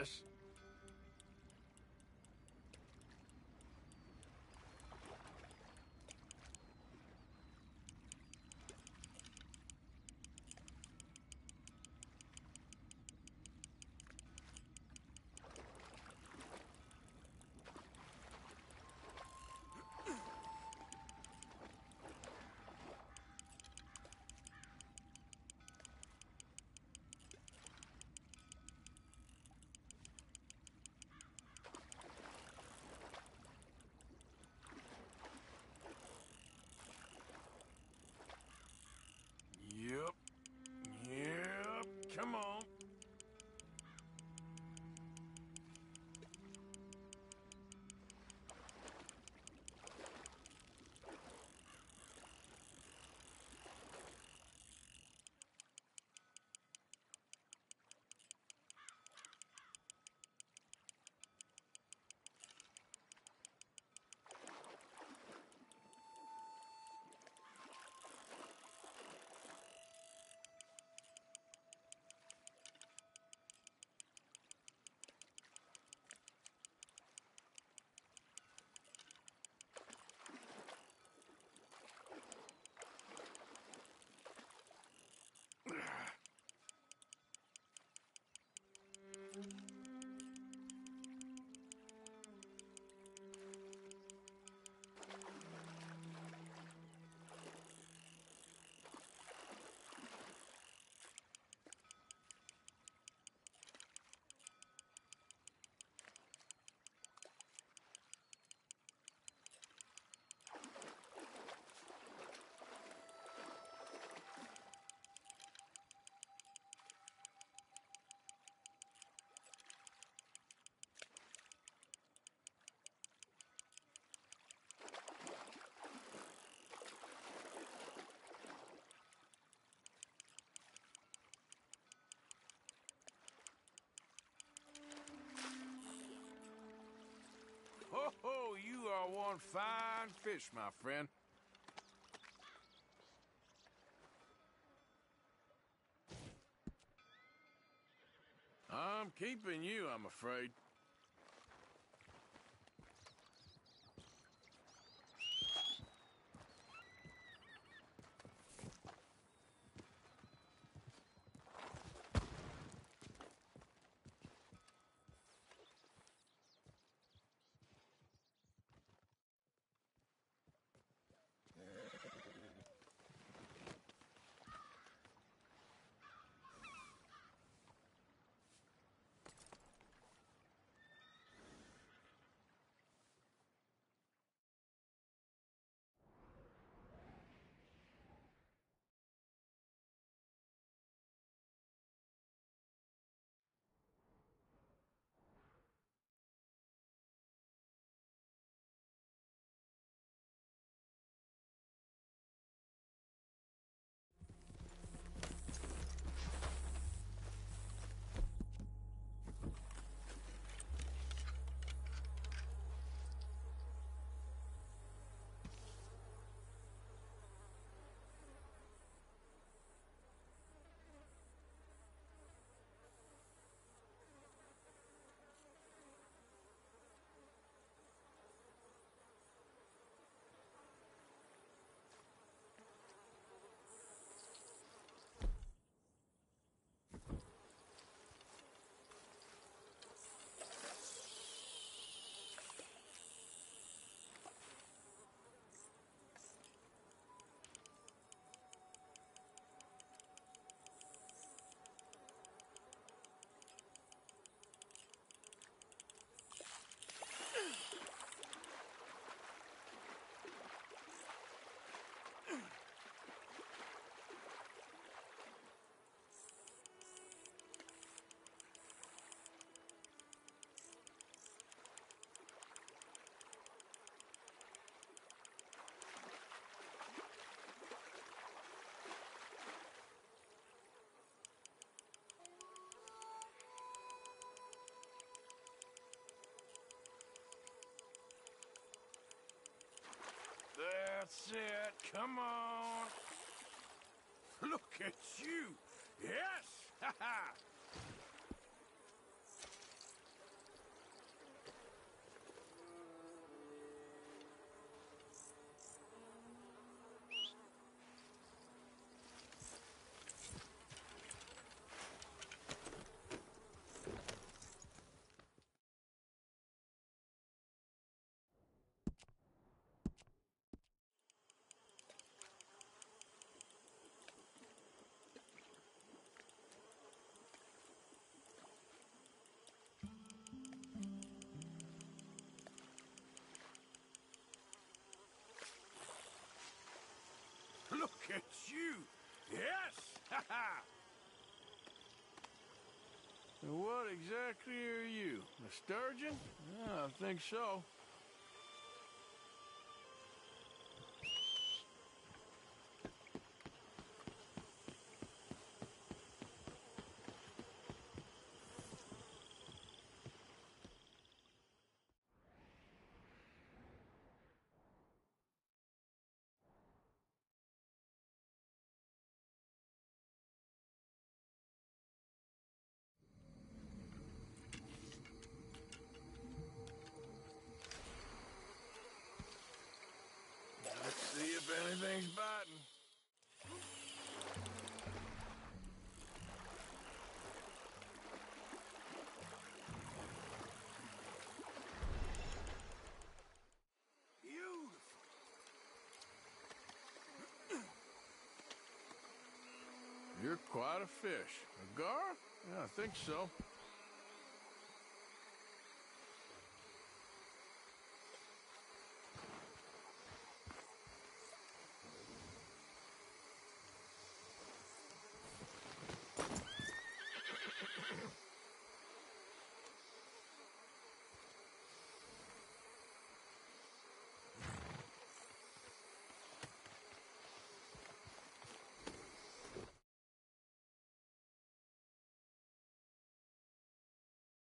this. Come on. Oh, you are one fine fish, my friend. I'm keeping you, I'm afraid. That's it, come on. Look at you. Yes, ha ha. at you! Yes! Ha-ha! What exactly are you? A sturgeon? I think so. See if anything's biting. Beautiful. You're quite a fish. A gar? Yeah, I think so.